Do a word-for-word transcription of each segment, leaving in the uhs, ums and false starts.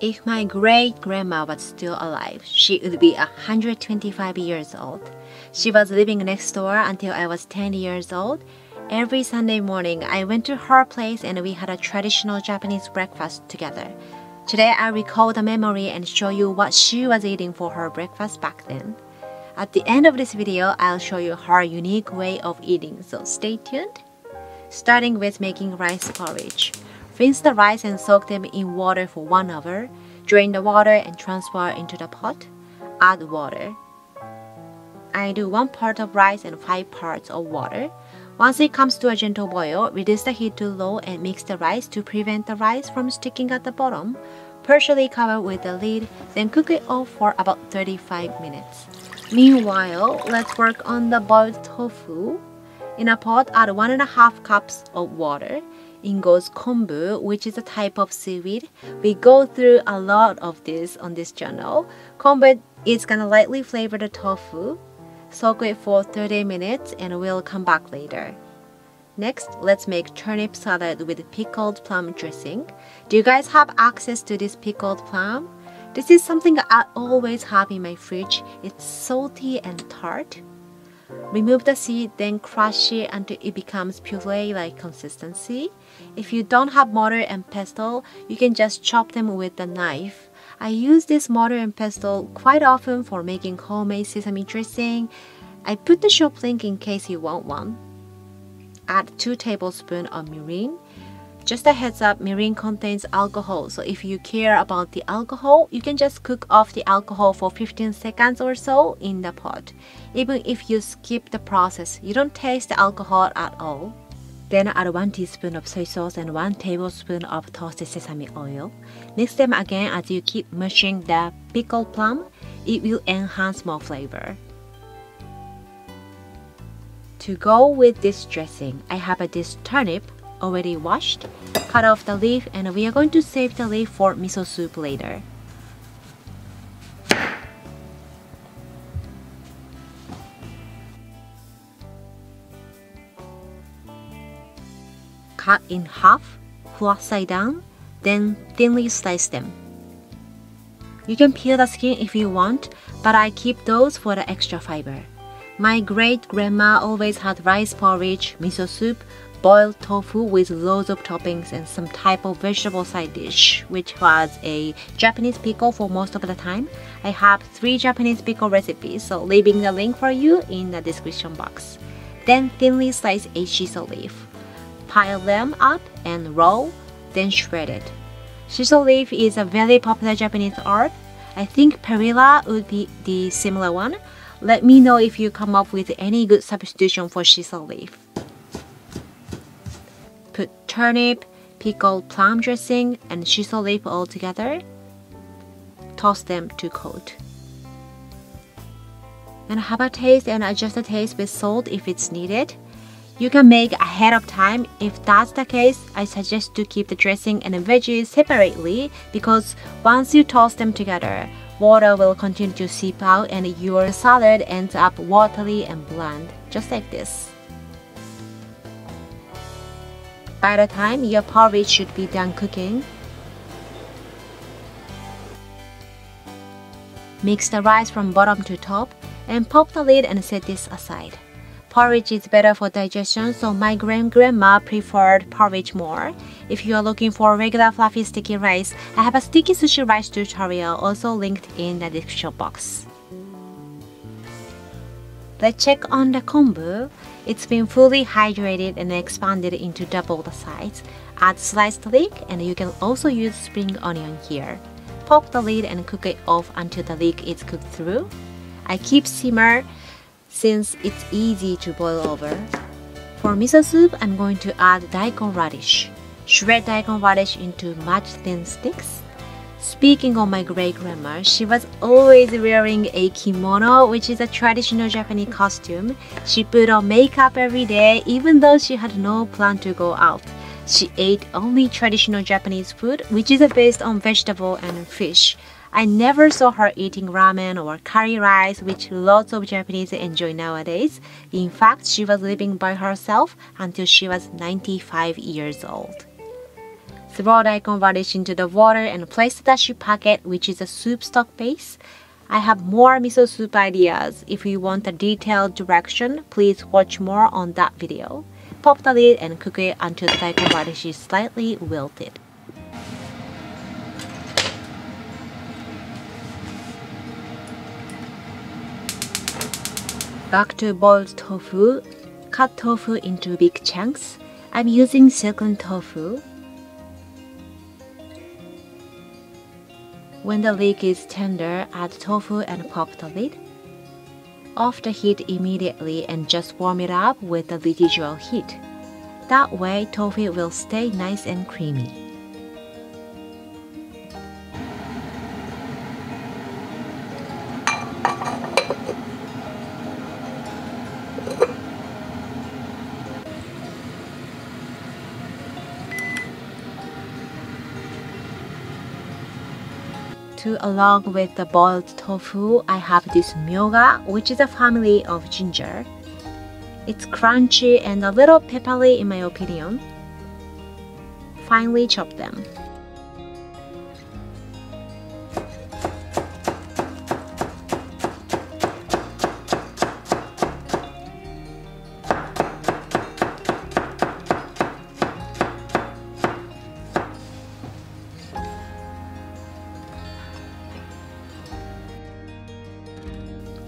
If my great-grandma was still alive, she would be one hundred twenty-five years old. She was living next door until I was ten years old. Every Sunday morning, I went to her place and we had a traditional Japanese breakfast together. Today, I recall the memory and show you what she was eating for her breakfast back then. At the end of this video, I'll show you her unique way of eating, so stay tuned. Starting with making rice porridge. Rinse the rice and soak them in water for one hour. Drain the water and transfer into the pot. Add water. I do one part of rice and five parts of water. Once it comes to a gentle boil, reduce the heat to low and mix the rice to prevent the rice from sticking at the bottom. Partially cover with the lid, then cook it off for about thirty-five minutes. Meanwhile, let's work on the boiled tofu. In a pot, add one and a half cups of water. In goes kombu, which is a type of seaweed. We go through a lot of this on this channel. Kombu is gonna lightly flavor the tofu. Soak it for thirty minutes and we'll come back later. Next, let's make turnip salad with pickled plum dressing. Do you guys have access to this pickled plum? This is something I always have in my fridge. It's salty and tart. Remove the seed, then crush it until it becomes puree-like consistency. If you don't have mortar and pestle, you can just chop them with the knife. I use this mortar and pestle quite often for making homemade sesame dressing. I put the shop link in case you want one. Add two tablespoons of mirin. Just a heads up, mirin contains alcohol, so if you care about the alcohol, you can just cook off the alcohol for fifteen seconds or so in the pot. Even if you skip the process, you don't taste the alcohol at all. Then add one teaspoon of soy sauce and one tablespoon of toasted sesame oil. Mix them again as you keep mushing the pickled plum. It will enhance more flavor. To go with this dressing, I have this turnip already washed. Cut off the leaf and we are going to save the leaf for miso soup later. Cut in half, flat side down, then thinly slice them. You can peel the skin if you want, but I keep those for the extra fiber. My great-grandma always had rice porridge, miso soup, boiled tofu with loads of toppings and some type of vegetable side dish, which was a Japanese pickle for most of the time. I have three Japanese pickle recipes, so leaving the link for you in the description box. Then thinly slice a shiso leaf. Pile them up and roll, then shred it. Shiso leaf is a very popular Japanese herb. I think perilla would be the similar one. Let me know if you come up with any good substitution for shiso leaf. Put turnip, pickled plum dressing, and shiso leaf all together. Toss them to coat. And have a taste and adjust the taste with salt if it's needed. You can make ahead of time. If that's the case, I suggest to keep the dressing and the veggies separately because once you toss them together, water will continue to seep out and your salad ends up watery and bland, just like this. By the time, your porridge should be done cooking. Mix the rice from bottom to top and pop the lid and set this aside. Porridge is better for digestion, so my grand-grandma preferred porridge more. If you are looking for regular fluffy sticky rice, I have a sticky sushi rice tutorial also linked in the description box. Let's check on the kombu. It's been fully hydrated and expanded into double the size. Add sliced leek and you can also use spring onion here. Pop the lid and cook it off until the leek is cooked through. I keep simmer since it's easy to boil over. For miso soup, I'm going to add daikon radish. Shred daikon radish into much thin sticks. Speaking of my great-grandma, she was always wearing a kimono, which is a traditional Japanese costume. She put on makeup every day, even though she had no plan to go out. She ate only traditional Japanese food, which is based on vegetable and fish. I never saw her eating ramen or curry rice, which lots of Japanese enjoy nowadays. In fact, she was living by herself until she was ninety-five years old. Throw daikon radish into the water and place the dashi packet, which is a soup stock base. I have more miso soup ideas. If you want a detailed direction, please watch more on that video. Pop the lid and cook it until the daikon radish is slightly wilted. Back to boiled tofu. Cut tofu into big chunks. I'm using silken tofu. When the leek is tender, add tofu and pop the lid. Off the heat immediately and just warm it up with the residual heat. That way, tofu will stay nice and creamy. Along with the boiled tofu, I have this myoga, which is a family of ginger. It's crunchy and a little peppery in my opinion. Finely chop them.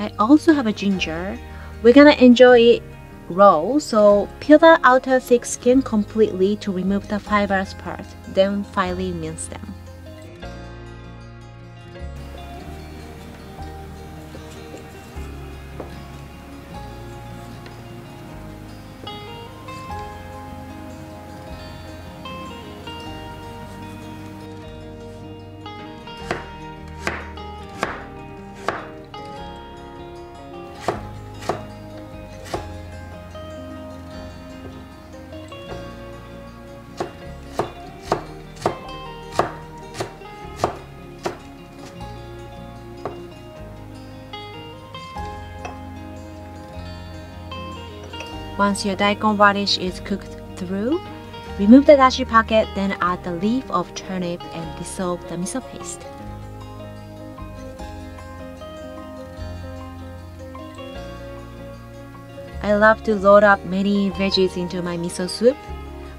I also have a ginger. We're gonna enjoy it raw, so peel the outer thick skin completely to remove the fibrous part, then finely mince them. Once your daikon radish is cooked through, remove the dashi packet, then add the leaf of turnip and dissolve the miso paste. I love to load up many veggies into my miso soup.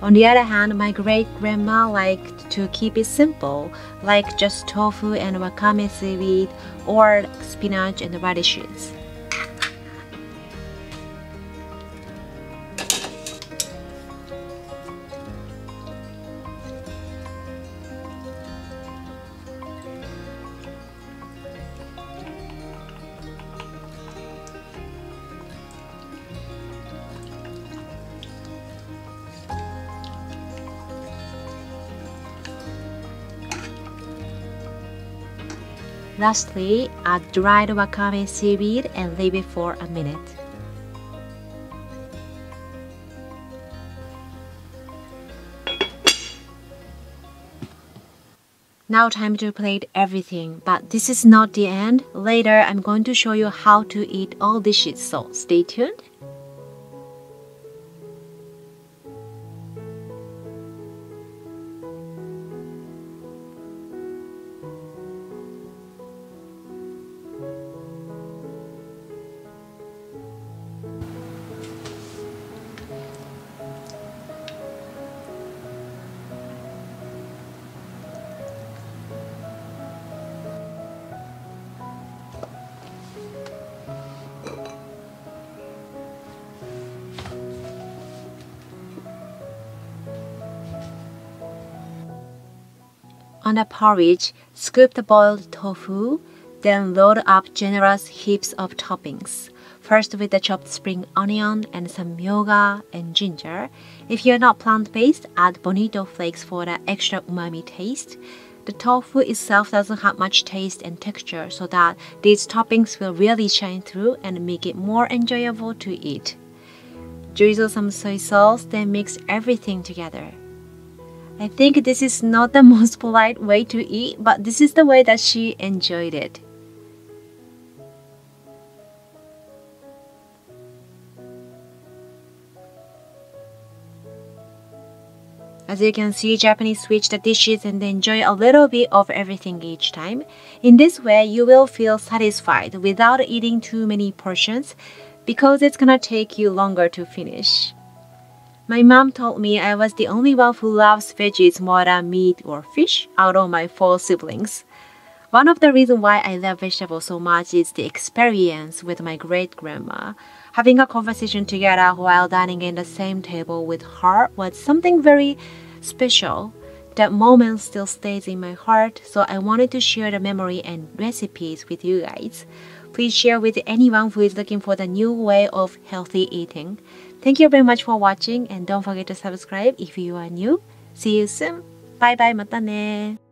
On the other hand, my great-grandma liked to keep it simple, like just tofu and wakame seaweed or spinach and radishes. Lastly, add dried wakame seaweed and leave it for a minute. Now time to plate everything, but this is not the end. Later, I'm going to show you how to eat all dishes, so stay tuned. On the porridge, scoop the boiled tofu, then load up generous heaps of toppings. First with the chopped spring onion and some myoga and ginger. If you're not plant-based, add bonito flakes for the extra umami taste. The tofu itself doesn't have much taste and texture, so that these toppings will really shine through and make it more enjoyable to eat. Drizzle some soy sauce, then mix everything together. I think this is not the most polite way to eat, but this is the way that she enjoyed it. As you can see, Japanese switch the dishes and enjoy a little bit of everything each time. In this way, you will feel satisfied without eating too many portions because it's gonna take you longer to finish. My mom told me I was the only one who loves veggies more than meat or fish out of my four siblings. One of the reasons why I love vegetables so much is the experience with my great-grandma. Having a conversation together while dining in the same table with her was something very special. That moment still stays in my heart, so I wanted to share the memory and recipes with you guys. Please share with anyone who is looking for the new way of healthy eating. Thank you very much for watching, and don't forget to subscribe if you are new. See you soon. Bye bye, mata ne.